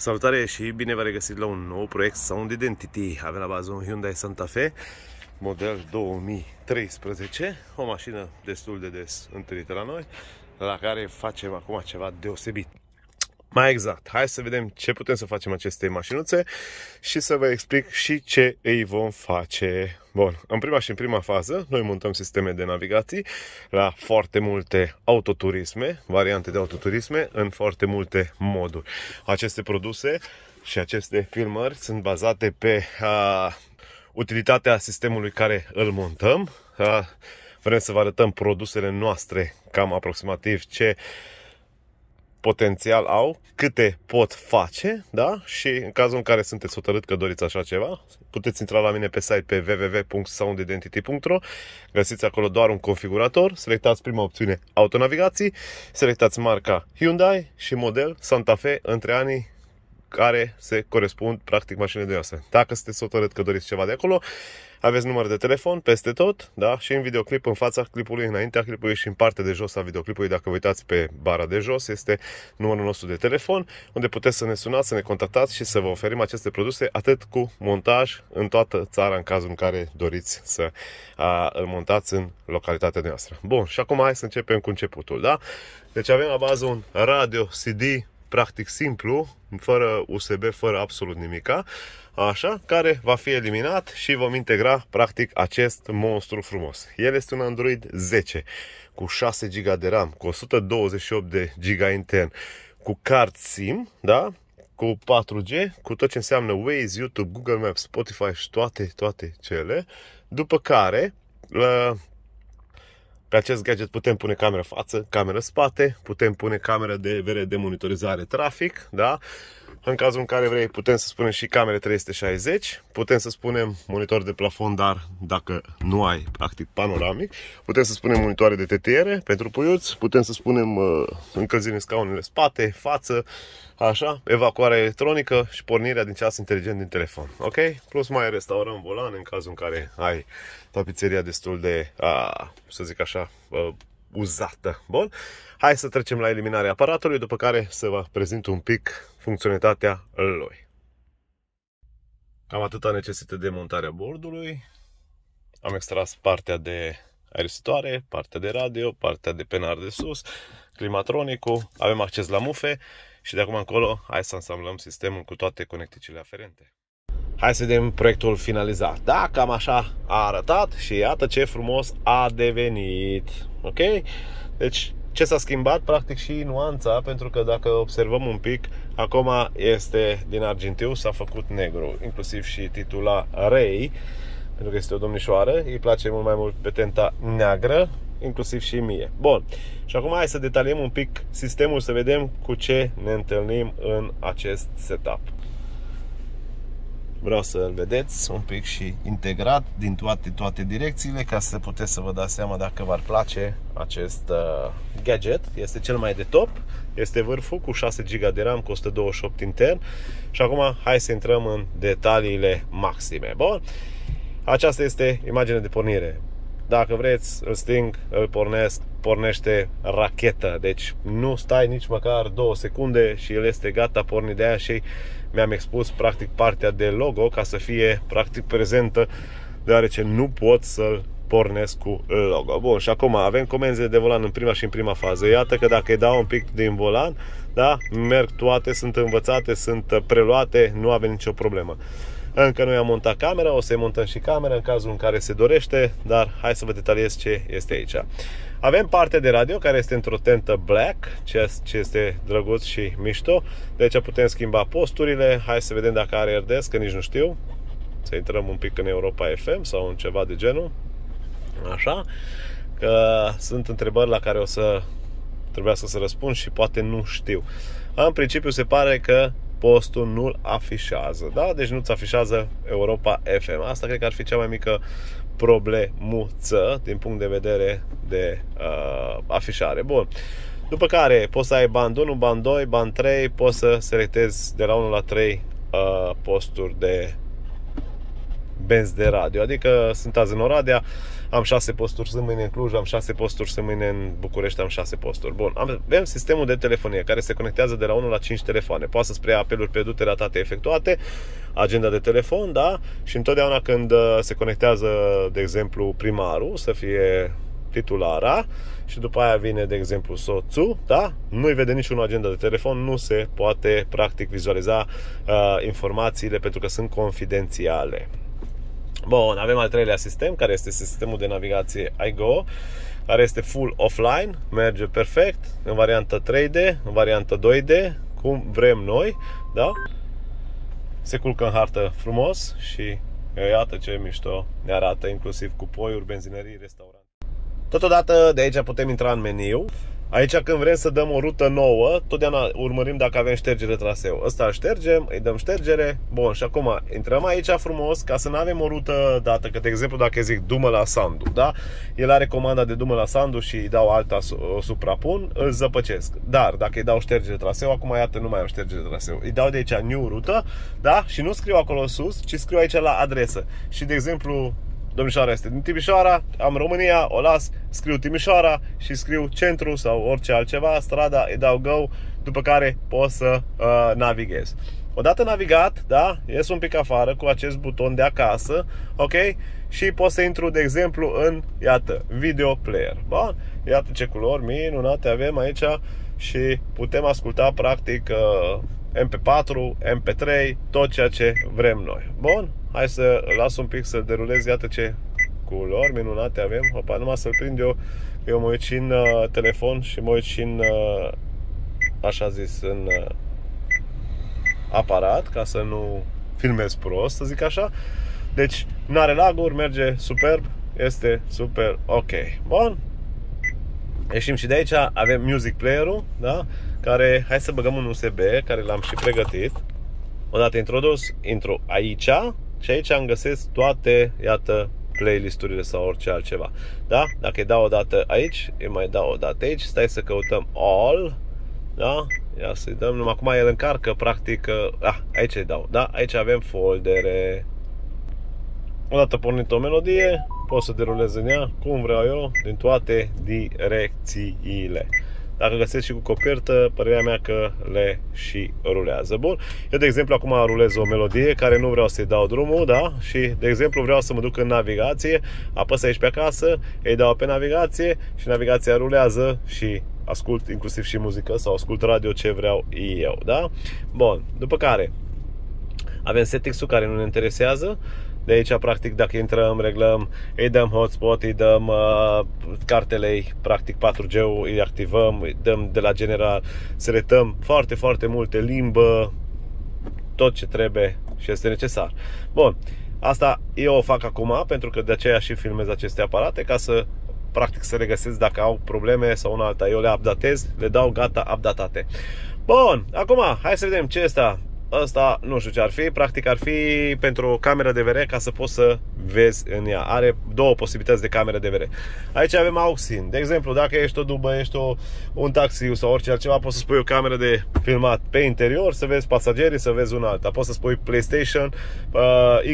Salutare și bine v-am regăsit la un nou proiect Sound Identity. Avem la bază un Hyundai Santa Fe, model 2013, o mașină destul de des întâlnită la noi, la care facem acum ceva deosebit. Mai exact, hai să vedem ce putem să facem aceste mașinuțe și să vă explic și ce îi vom face. Bun, în prima fază, noi montăm sisteme de navigații la foarte multe autoturisme, variante de autoturisme, în foarte multe moduri. Aceste produse și aceste filmări sunt bazate pe utilitatea sistemului care îl montăm. Vrem să vă arătăm produsele noastre, cam aproximativ ce potențial au, câte pot face, da? Și în cazul în care sunteți hotărât că doriți așa ceva, puteți intra la mine pe site pe www.soundidentity.ro. Găsiți acolo doar un configurator, selectați prima opțiune autonavigații, selectați marca Hyundai și model Santa Fe între anii care se corespund practic mașinile de noastre. Dacă sunteți hotărât că doriți ceva de acolo, aveți număr de telefon peste tot, da? Și în videoclip, în fața clipului, înaintea clipului și în partea de jos a videoclipului, dacă vă uitați pe bara de jos, este numărul nostru de telefon, unde puteți să ne sunați, să ne contactați și să vă oferim aceste produse, atât cu montaj în toată țara, în cazul în care doriți să îl montați în localitatea noastră. Bun, și acum hai să începem cu începutul, da? Deci avem la bază un radio CD, practic simplu, fără USB, fără absolut nimica, așa, care va fi eliminat și vom integra practic acest monstru frumos. El este un Android 10 cu 6 GB de RAM, cu 128 de GB intern, cu card SIM, da? Cu 4G, cu tot ce înseamnă Waze, YouTube, Google Maps, Spotify și toate cele, după care pe acest gadget putem pune cameră față, cameră spate, putem pune cameră de VR de monitorizare trafic, da? În cazul în care vrei, putem să spunem și camere 360, putem să spunem monitor de plafon, dar dacă nu ai practic panoramic, putem să spunem monitoare de TTR pentru puiuți, putem să spunem încălzire în scaunele spate, față, așa, evacuarea electronică și pornirea din ceas inteligent din telefon. Ok? Plus mai restaurăm volan în cazul în care ai tapiseria destul de, să zic așa, uzată. Bun. Hai să trecem la eliminarea aparatului, după care să vă prezint un pic funcționalitatea lui. Cam atâta necesită de montarea bordului. Am extras partea de aerisitoare, partea de radio, partea de penar de sus, climatronicul, avem acces la mufe și de acum încolo hai să însamblăm sistemul cu toate conecticile aferente. Hai să vedem proiectul finalizat. Da, cam așa a arătat și iată ce frumos a devenit. Ok? Deci ce s-a schimbat? Practic și nuanța, pentru că dacă observăm un pic, acum este din argintiu, s-a făcut negru, inclusiv și titula Rei, pentru că este o domnișoară, îi place mult mai mult pe tenta neagră, inclusiv și mie. Bun, și acum hai să detaliem un pic sistemul, să vedem cu ce ne întâlnim în acest setup. Vreau să-l vedeți un pic și integrat din toate direcțiile, ca să puteți să vă dați seama dacă v-ar place acest gadget. Este cel mai de top, este vârful cu 6 GB de RAM, cu 128 intern. Și acum hai să intrăm în detaliile maxime. Bun, aceasta este imaginea de pornire. Dacă vreți, îl sting, îl pornesc, pornește rachetă. Deci nu stai nici măcar 2 secunde și el este gata, porni de aia și mi-am expus practic partea de logo ca să fie practic prezentă, deoarece nu pot să-l pornesc cu logo. Bun, și acum avem comenzile de volan în prima și în prima fază. Iată că dacă îi dau un pic din volan, da, merg toate, sunt învățate, sunt preluate, nu avem nicio problemă. Încă nu i-am montat camera, o să-i montăm și camera în cazul în care se dorește, dar hai să vă detaliez ce este aici. Avem partea de radio care este într-o tentă black, ceea ce este drăguț și mișto. De aici putem schimba posturile, hai să vedem dacă are RDS, că nici nu știu. Să intrăm un pic în Europa FM sau în ceva de genul. Așa, că sunt întrebări la care o să trebuiască să răspund și poate nu știu. În principiu se pare că postul nu-l afișează, da? Deci nu-ți afișează Europa FM. Asta cred că ar fi cea mai mică problemuță din punct de vedere de afișare. Bun. După care poți să ai band 1, band 2, band 3, poți să selectezi de la 1 la 3 posturi de benzi de radio. Adică sunt azi în Oradea, am 6 posturi sâmbătă în Cluj, am 6 posturi sâmbătă în București, am 6 posturi. Bun, avem sistemul de telefonie care se conectează de la 1 la 5 telefoane. Poate să-ți preia apeluri pierdute, ratate efectuate, agenda de telefon, da? Și întotdeauna când se conectează, de exemplu, primarul, să fie titulara, și după aia vine, de exemplu, soțul, da? Nu-i vede niciun agenda de telefon, nu se poate, practic, vizualiza informațiile pentru că sunt confidențiale. Bun, avem al treilea sistem, care este sistemul de navigație IGO, care este full offline, merge perfect, în variantă 3D, în variantă 2D, cum vrem noi, da? Se culcă în hartă frumos și iată ce mișto ne arată, inclusiv cu puiuri, benzinării, restaurante. Totodată de aici putem intra în meniu. Aici când vrem să dăm o rută nouă, totdeauna urmărim dacă avem ștergere traseu. Ăsta ștergem, îi dăm ștergere. Bun, și acum intrăm aici frumos ca să nu avem o rută dată. Că, de exemplu, dacă zic dumă la Sandu, da? El are comanda de dumă la Sandu și îi dau alta, o suprapun, îl zăpăcesc. Dar dacă îi dau ștergere traseu, acum iată nu mai am ștergere traseu. Îi dau de aici new rută, da? Și nu scriu acolo sus, ci scriu aici la adresă. Și, de exemplu, domnișoara este din Timișoara, am România, o las, scriu Timișoara și scriu centru sau orice altceva, strada, îi dau go, după care pot să navighez. Odată navigat, da, ies un pic afară cu acest buton de acasă, ok? Și pot să intru, de exemplu, în, iată, video player. Bun? Iată ce culori minunate avem aici și putem asculta, practic, MP4, MP3, tot ceea ce vrem noi. Bun? Hai să las un pic să derulez, iată ce culori minunate avem. Hopa, numai să-l prind eu, că eu mă uit și în telefon și mă uit și în, așa zis, în aparat, ca să nu filmez prost, să zic așa. Deci, n-are laguri, merge superb, este super ok. Bun. Ieșim și de aici, avem music player-ul, da? Care, hai să băgăm un USB, care l-am și pregătit. Odată introdus, intru aici și aici îmi găsesc toate, iată, playlist-urile sau orice altceva. Da? Dacă îi dau o dată aici, îi mai dau o dată aici, stai să căutăm all, da? Ia să-i dăm, numai acum el încarcă, practic, aici îi dau, da? Aici avem foldere. Odată pornit o melodie, pot să derulez în ea, cum vreau eu, din toate direcțiile. Dacă găsesc și cu copertă, părerea mea că le și rulează. Bun, eu de exemplu acum rulez o melodie care nu vreau să-i dau drumul, da? Și de exemplu vreau să mă duc în navigație, apăs aici pe acasă, îi dau pe navigație și navigația rulează și ascult inclusiv și muzică sau ascult radio, ce vreau eu, da? Bun, după care avem settings-ul care nu ne interesează. De aici, practic, dacă intrăm, reglăm, îi dăm hotspot, îi dăm cartelei, practic 4G-ul, îi activăm, îi dăm de la general, selectăm foarte, foarte multe limbă, tot ce trebuie și este necesar. Bun, asta eu o fac acum, pentru că de aceea și filmez aceste aparate, ca să, practic, să regăsesc dacă au probleme sau una alta. Eu le updatez, le dau gata, updatate. Bun, acum, hai să vedem ce este asta. Asta nu știu ce ar fi, practic ar fi pentru o cameră de VR ca să poți să vezi în ea. Are două posibilități de cameră de VR. Aici avem auxin. De exemplu, dacă ești o dubă, ești un taxi sau orice altceva, poți să spui o cameră de filmat pe interior, să vezi pasagerii, să vezi un alta. Poți să spui PlayStation,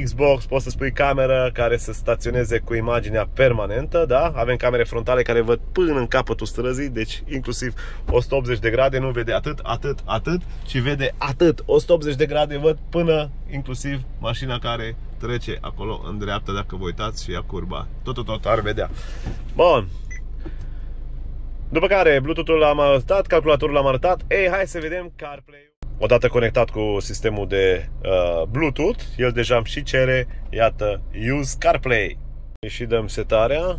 Xbox, poți să spui cameră care să staționeze cu imaginea permanentă, da? Avem camere frontale care văd până în capătul străzii, deci inclusiv 180 de grade, nu vede atât, ci vede atât, 180 de grade, văd până inclusiv mașina care trece acolo în dreapta, dacă vă uitați, și ea curba. Tot ar vedea. Bun. După care Bluetooth-ul l-am arătat, calculatorul l-am arătat. Ei, hai să vedem CarPlay-ul. Odată conectat cu sistemul de Bluetooth, el deja îmi și cere, iată, use CarPlay. Și dăm setarea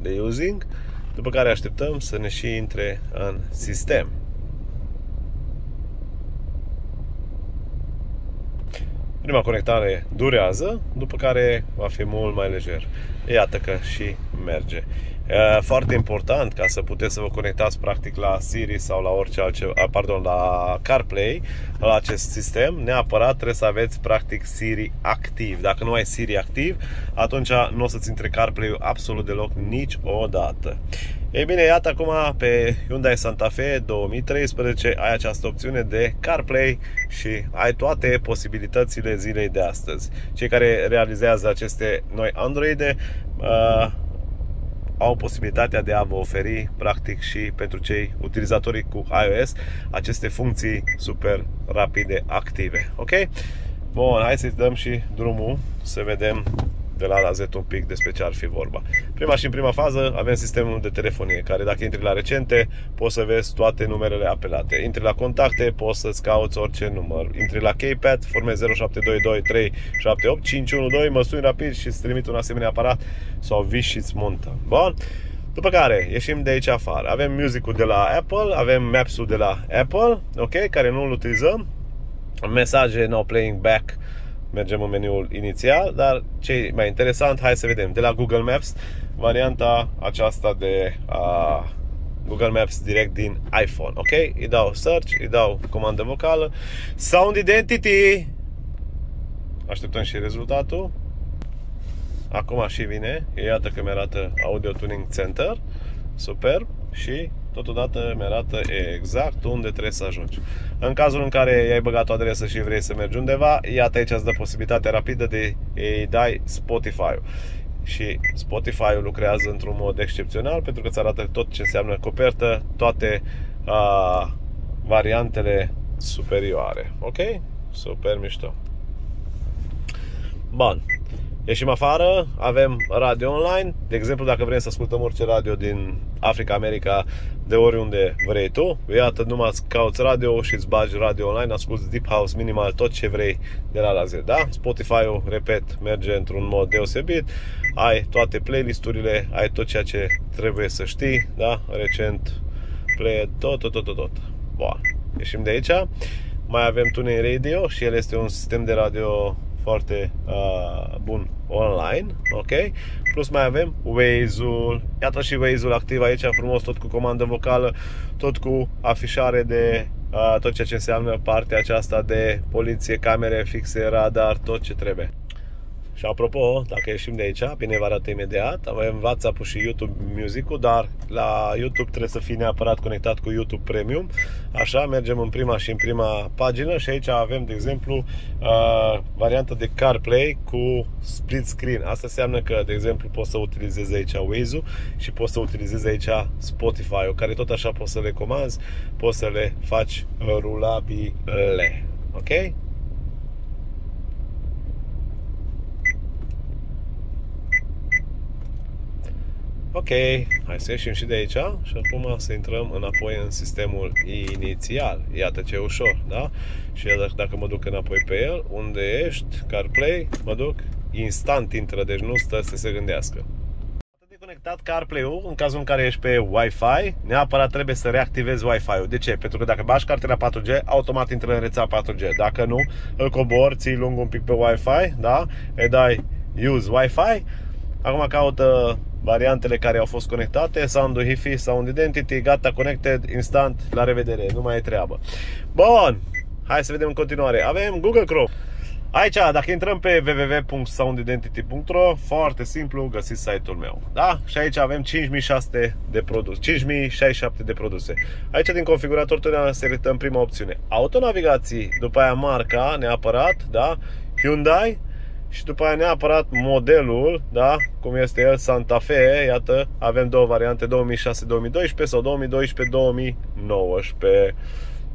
de using, după care așteptăm să ne și intre în sistem. Prima conectare durează, după care va fi mult mai lejer. Iată că și merge. Foarte important, ca să puteți să vă conectați practic la Siri sau la orice altceva, pardon, la CarPlay, la acest sistem, neapărat trebuie să aveți practic Siri activ. Dacă nu ai Siri activ, atunci nu o să-ți intre CarPlay-ul absolut deloc, niciodată. Ei bine, iată acum pe Hyundai Santa Fe 2013 ai această opțiune de CarPlay și ai toate posibilitățile zilei de astăzi. Cei care realizează aceste noi Androide au posibilitatea de a vă oferi, practic, și pentru cei utilizatorii cu iOS, aceste funcții super rapide active. Ok? Bun, hai să-i dăm și drumul, să vedem de la A la Z un pic despre ce ar fi vorba. În prima fază avem sistemul de telefonie, care dacă intri la recente, poți să vezi toate numerele apelate. Intri la contacte, poți să-ți cauți orice număr. Intri la keypad, formezi 0722378512, mă suni rapid și îți trimit un asemenea aparat sau vii și îți montă. Bun? După care ieșim de aici afară. Avem Music-ul de la Apple, avem Maps-ul de la Apple, ok, care nu îl utilizăm. Mesaje, no playing back. Mergem în meniul inițial, dar ce e mai interesant, hai să vedem. De la Google Maps, varianta aceasta de Google Maps direct din iPhone, ok? Îi dau search, îi dau comandă vocală, Sound Identity. Așteptăm și rezultatul. Acum și vine, iată că mi-arată Audio Tuning Center. Super. Și totodată mi-arată exact unde trebuie să ajungi. În cazul în care i-ai băgat o adresă și vrei să mergi undeva, iată aici îți dă posibilitatea rapidă de a-i dai Spotify-ul. Și Spotify-ul lucrează într-un mod excepțional, pentru că îți arată tot ce înseamnă copertă, toate variantele superioare. Ok? Super mișto. Bun. Ieșim afară, avem radio online. De exemplu, dacă vrem să ascultăm orice radio din Africa, America, de oriunde vrei tu, iată, numai cauți radio și îți bagi radio online, asculti deep house, minimal, tot ce vrei de la Z, da? Spotify-ul, repet, merge într-un mod deosebit. Ai toate playlisturile, ai tot ceea ce trebuie să știi, da? Recent, play, tot. Bun. Ieșim de aici. Mai avem Tuning Radio și el este un sistem de radio foarte bun online, ok? Plus mai avem Waze-ul. Iată și Waze-ul activ aici, frumos, tot cu comandă vocală, tot cu afișare de tot ceea ce înseamnă partea aceasta de poliție, camere fixe, radar, tot ce trebuie. Și apropo, dacă ieșim de aici, bine vă arată imediat, avem WhatsApp-ul și YouTube Music-ul, dar la YouTube trebuie să fii neapărat conectat cu YouTube Premium. Așa, mergem în prima și în prima pagină și aici avem, de exemplu, varianta de CarPlay cu split screen. Asta înseamnă că, de exemplu, poți să utilizezi aici Waze-ul și poți să utilizezi aici Spotify-ul, care tot așa poți să le comanzi, poți să le faci rulabile. Ok? Ok, hai să ieșim și de aici și acum să intrăm înapoi în sistemul inițial. Iată ce ușor, da? Și dacă mă duc înapoi pe el, unde ești, CarPlay, mă duc, instant intră, deci nu stă să se gândească. Conectat CarPlay-ul, în cazul în care ești pe Wi-Fi, neapărat trebuie să reactivezi Wi-Fi-ul. De ce? Pentru că dacă bagi cartela 4G, automat intră în rețea 4G. Dacă nu, îl cobori, ții lung un pic pe Wi-Fi, da? Îi dai Use Wi-Fi. Acum caută variantele care au fost conectate, Sandu Hifi, Sound Identity, gata, connected, instant, la revedere, nu mai e treabă. Bun, hai să vedem în continuare. Avem Google Chrome. Aici, dacă intrăm pe www.soundidentity.ro, foarte simplu, găsiți site-ul meu. Da? Și aici avem 5067 de produse. 5067 de produse. Aici, din configurator, totdeauna selectăm prima opțiune. Autonavigații, după aia marca, neapărat, da? Hyundai. Și după aia neapărat modelul, da? Cum este el, Santa Fe. Iată, avem două variante, 2006-2012 sau 2012-2019.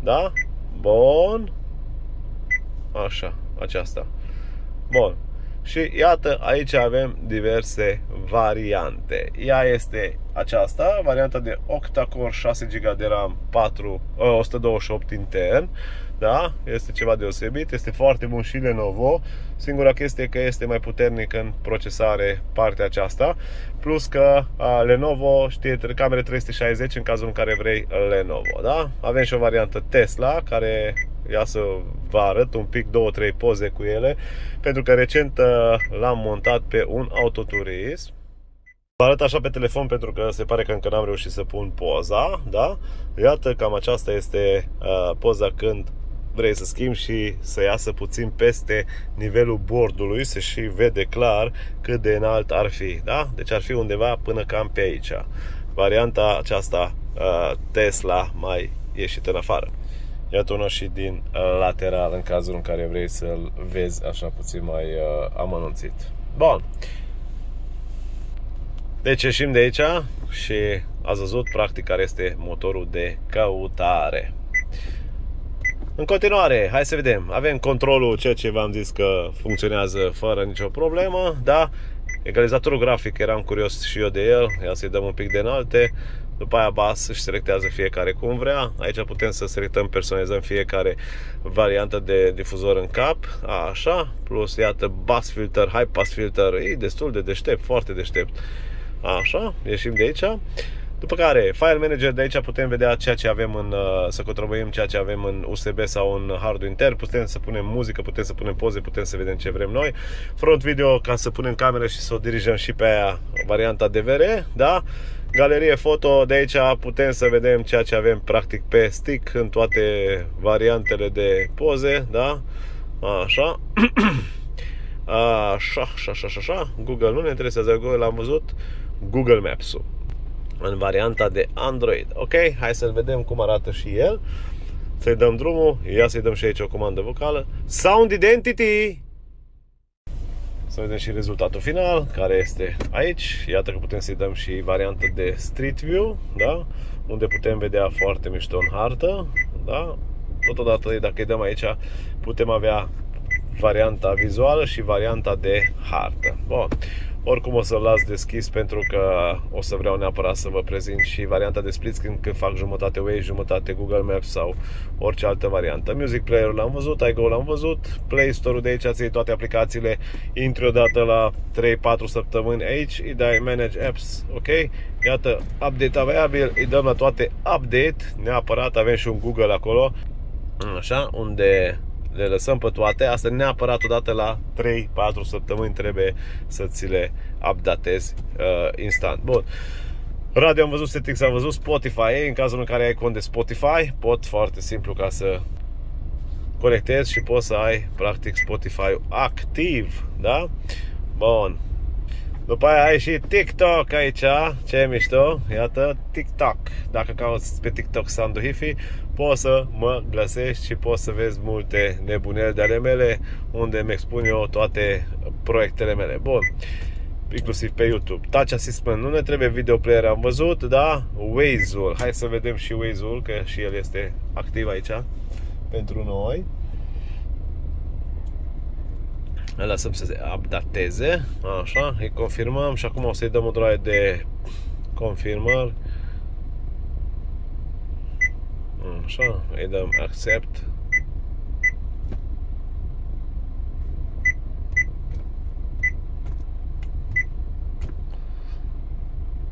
Da? Bun. Așa, aceasta. Bun. Și iată, aici avem diverse variante. Ea este aceasta, varianta de octa-core, 6 GB de RAM, 128 intern. Da? Este ceva deosebit, este foarte bun și Lenovo. Singura chestie că este mai puternic în procesare partea aceasta. Plus că Lenovo știe camere 360 în cazul în care vrei Lenovo, da? Avem și o variantă Tesla, care ia să vă arăt un pic 2-3 poze cu ele, pentru că recent l-am montat pe un autoturism. Vă arăt așa pe telefon pentru că se pare că încă n-am reușit să pun poza, da? Iată, cam aceasta este poza când vrei să schimbi și să iasă puțin peste nivelul bordului, se și vede clar cât de înalt ar fi, da? Deci ar fi undeva până cam pe aici. Varianta aceasta Tesla mai ieșită în afară. Iată una și din lateral în cazul în care vrei să-l vezi așa puțin mai amănunțit. Bun. Deci ieșim de aici și ați văzut practic care este motorul de căutare. În continuare, hai să vedem. Avem controlul, ceea ce v-am zis că funcționează fără nicio problemă, da? Egalizatorul grafic, eram curios și eu de el. Ia să-i dăm un pic de înalte. După aia bas și selectează fiecare cum vrea. Aici putem să selectăm, personalizăm fiecare variantă de difuzor în cap. Așa, plus iată bass filter, high pass filter. E destul de deștept, foarte deștept. Așa, ieșim de aici. După care, File Manager, de aici putem vedea ceea ce avem în, să controlăm ceea ce avem în USB sau în hardul intern. Putem să punem muzică, putem să punem poze, putem să vedem ce vrem noi. Front Video, ca să punem camera și să o dirijăm și pe aia, varianta DVR, da? Galerie Foto, de aici putem să vedem ceea ce avem practic pe stick în toate variantele de poze, da? Așa. Așa. Google nu ne interesează, Google l-am văzut. Google Maps-ul în varianta de Android. Ok, hai să-l vedem cum arată și el. Să-i dăm drumul. Ia să-i dăm și aici o comandă vocală. Sound Identity! Să vedem și rezultatul final, care este aici. Iată că putem să-i dăm și varianta de Street View, da? Unde putem vedea foarte mișto în hartă, da? Totodată, dacă îi dăm aici, putem avea varianta vizuală și varianta de hartă. Bun. Oricum o să-l las deschis pentru că o să vreau neapărat să vă prezint și varianta de split screen când fac jumătate Waze, jumătate Google Maps sau orice altă variantă. Music player-ul l-am văzut, IGO l-am văzut, Play Store-ul de aici, ții toate aplicațiile, intri odată la 3-4 săptămâni aici, îi dai Manage Apps, ok? Iată, update available, îi dăm la toate update, neapărat avem și un Google acolo, așa, unde le lăsăm pe toate, asta neapărat odată la 3-4 săptămâni trebuie să ți le updatezi instant. Bun. Radio am văzut, settings am văzut, Spotify, în cazul în care ai cont de Spotify, pot foarte simplu ca să conectezi și poți să ai practic Spotify activ, da? Bun. După aia ai și TikTok aici, ce e mișto, iată, TikTok. Dacă cauți pe TikTok Sandu Hifi, poți să mă găsești și poți să vezi multe nebuneli de ale mele, unde îmi expun eu toate proiectele mele. Bun, inclusiv pe YouTube. Touch Assistant nu ne trebuie, video player am văzut, da? Waze-ul, hai să vedem și Waze-ul, că și el este activ aici pentru noi. Îl lăsăm să se updateze. Așa, îi confirmăm și acum o să-i dăm o droaie de confirmări. Așa, îi dăm accept.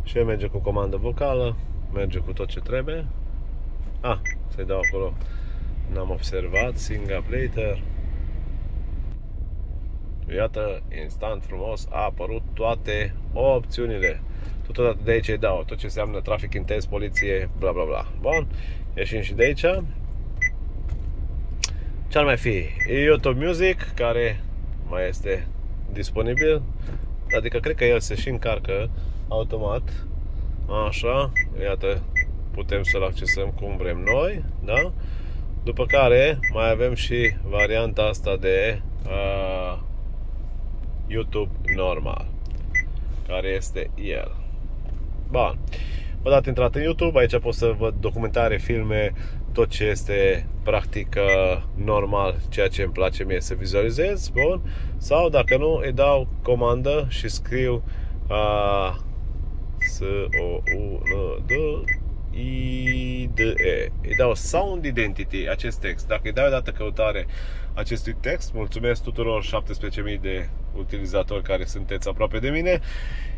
Și merge cu comandă vocală, merge cu tot ce trebuie. Să-i dau acolo. N-am observat, sync up later. Iată, instant frumos a apărut toate opțiunile. Totodată de aici îi dau tot ce înseamnă trafic intens, poliție, bla bla bla. Bun, ieșim și de aici. Ce ar mai fi? YouTube Music, care mai este disponibil. Adică cred că el se și încarcă automat. Așa, iată, putem să-l accesăm cum vrem noi, da? După care mai avem și varianta asta de YouTube normal, care este el. Bun. Odată intrat în YouTube, aici pot să văd documentare, filme, tot ce este practic normal, ceea ce îmi place mie să vizualizez. Bun. Sau dacă nu, îi dau comandă și scriu S-O-U-N-D-I-D-E. Îi dau Sound Identity, acest text. Dacă îi dau o dată căutare acestui text, mulțumesc tuturor 17.000 de utilizatori care sunteți aproape de mine,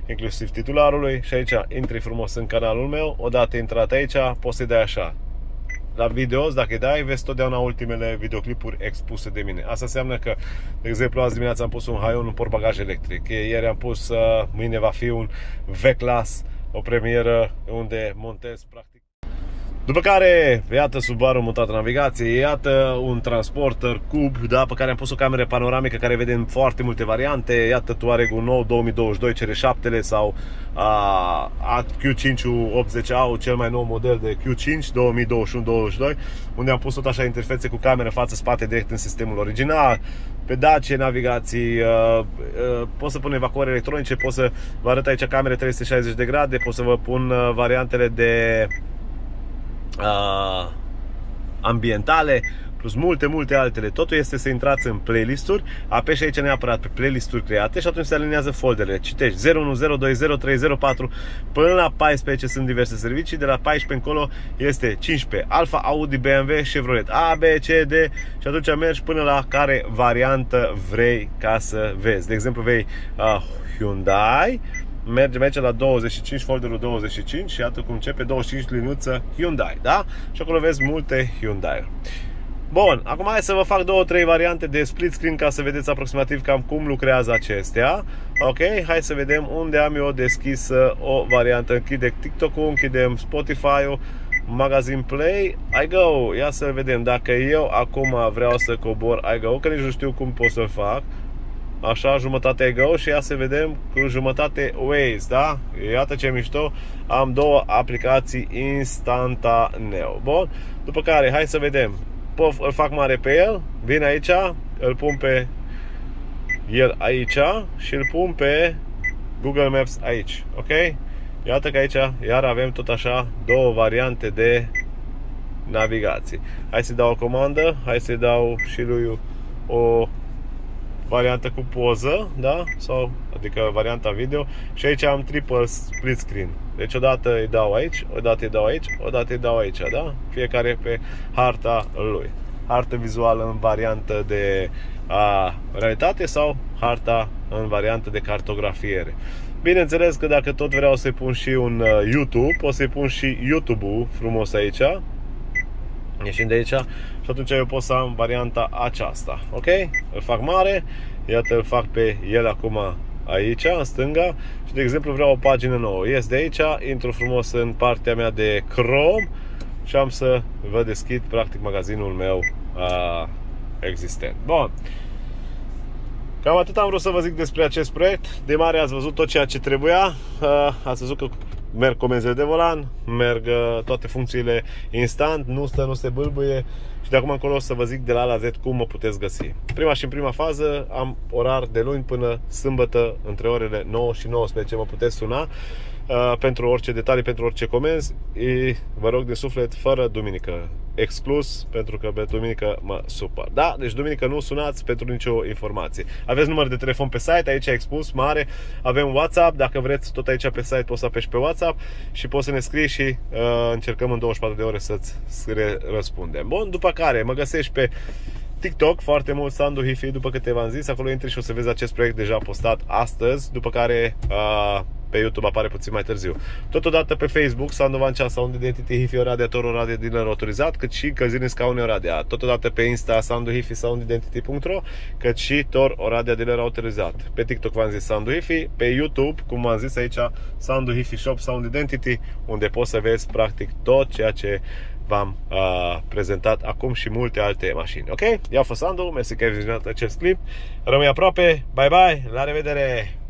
inclusiv titularului, și aici intri frumos în canalul meu. Odată intrat aici, poți să dai așa la videos, dacă îi dai, vezi totdeauna ultimele videoclipuri expuse de mine. Asta înseamnă că, de exemplu, azi dimineața am pus un Haion, un portbagaj electric, ieri am pus, mâine va fi un V-Class, o premieră unde montez practic. După care, iată Subaru mutat în navigație, iată un transporter cub, da, pe care am pus o cameră panoramică care vedem foarte multe variante, iată Touareg-ul nou 2022 CR7-le sau Q5-ul 80A, cel mai nou model de Q5 2021-22, unde am pus tot așa interfețe cu cameră față-spate direct în sistemul original, pe dace, navigații, poți să pun evacuări electronice, pot să vă arăt aici camere 360 de grade, pot să vă pun variantele de ambientale, plus multe altele. Totul este să intrați în playlisturi, apeși aici neapărat pe playlisturi create și atunci se aliniază folderele. Citești 01020304 până la 14 sunt diverse servicii, de la 14 încolo este 15. Alfa, Audi, BMW, Chevrolet, A, B, C, D și atunci mergi până la care variantă vrei ca să vezi. De exemplu, vei Hyundai, mergem aici la 25, folderul 25 și iată cum începe 25 linuță Hyundai, da? Și acolo vezi multe Hyundai-uri. Bun, acum hai să vă fac 2-3 variante de split screen ca să vedeți aproximativ cam cum lucrează acestea. Ok, hai să vedem unde am eu deschisă o variantă. Închidem TikTok-ul, închidem Spotify-ul, Magazine Play, IGO. Ia să vedem dacă eu acum vreau să cobor IGO, că nici nu știu cum pot să-l fac. Așa, jumătate IGO și ia să vedem cu jumătate Waze, da? Iată ce mișto, am două aplicații instantaneu. Bun, după care hai să vedem. Pof, îl fac mare pe el, vin aici, îl pun pe el aici și îl pun pe Google Maps aici, ok? Iată că aici iar avem tot așa două variante de navigație. Hai să-i dau o comandă, hai să-i dau și lui o variantă cu poză, da? Sau, adică varianta video și aici am triple split screen. Deci odată îi dau aici, odată îi dau aici, odată îi dau aici, da? Fiecare pe harta lui. Harta vizuală în variantă de realitate sau harta în variantă de cartografiere. Bineînțeles că dacă tot vreau să-i pun și un YouTube, o să-i pun și YouTube-ul frumos aici. Ieșim de aici și atunci eu pot să am varianta aceasta. Ok? Îl fac mare, iată îl fac pe el acum aici, în stânga și de exemplu vreau o pagină nouă. Ies de aici, intru frumos în partea mea de Chrome și am să vă deschid practic magazinul meu existent. Bun. Cam atât am vrut să vă zic despre acest proiect. De mare ați văzut tot ceea ce trebuia. Ați văzut că merg comenzile de volan, merg toate funcțiile instant, nu se bâlbâie și de acum încolo o să vă zic de la A la Z cum mă puteți găsi. În prima fază am orar de luni până sâmbătă, între orele 9 și 19 mă puteți suna pentru orice detalii, pentru orice comenzi. Vă rog de suflet, fără duminică, exclus, pentru că pe duminică mă supăr. Da? Deci duminică nu sunați pentru nicio informație. Aveți număr de telefon pe site, aici expus, mare. Avem WhatsApp, dacă vreți tot aici pe site poți să apeși pe WhatsApp și poți să ne scrii și încercăm în 24 de ore să-ți răspundem. Bun, după care mă găsești pe TikTok, foarte mult Sandu Hifi, după câte v-am zis, acolo intri și o să vezi acest proiect deja postat astăzi, după care pe YouTube apare puțin mai târziu. Totodată pe Facebook, Sound Identity, Hifi Oradea, Thor Oradea din rotorizat, cât și Călzire în Scaune Oradea. Totodată pe Insta, Sandu Hifi, soundidentity.ro, cât și Thor Oradea din rotorizat. Pe TikTok v-am zis Sandu Hifi, pe YouTube, cum v-am zis aici, Sandu Hifi Shop, Sound Identity, unde poți să vezi practic tot ceea ce v-am prezentat acum și multe alte mașini. Ok? Eu a fost Sandu, mersi că ai vizionat acest clip. Rămâi aproape, bye bye, la revedere!